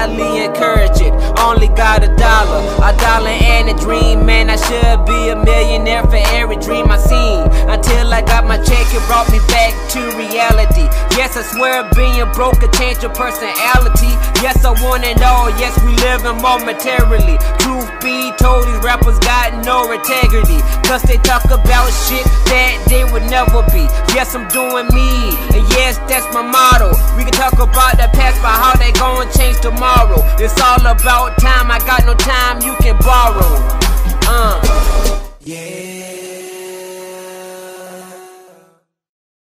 highly encourage it. Only got a dollar and a dream. Man, I should be a millionaire for every dream I seen. Until I got my check, it brought me back to reality. Yes, I swear being broke could change your personality. Yes, I want it all. Yes, we living momentarily. Truth be told, these rappers got no integrity, cause they talk about shit that they would never be. Yes, I'm doing me, and yes, that's my motto. We can talk about the past, but how they gonna change tomorrow? It's all about time, I got no time you can borrow.